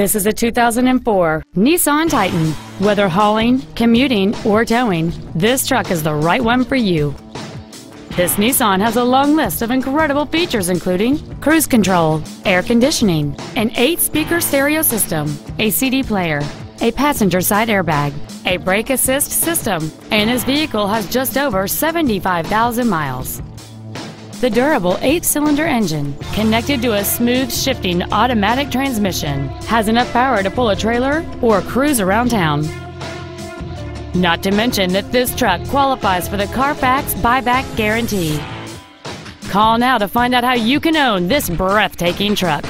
This is a 2004 Nissan Titan. Whether hauling, commuting, or towing, this truck is the right one for you. This Nissan has a long list of incredible features including cruise control, air conditioning, an 8-speaker stereo system, a CD player, a passenger side airbag, a brake assist system, and this vehicle has just over 75,000 miles. The durable 8-cylinder engine, connected to a smooth shifting automatic transmission, has enough power to pull a trailer or cruise around town. Not to mention that this truck qualifies for the Carfax buyback guarantee. Call now to find out how you can own this breathtaking truck.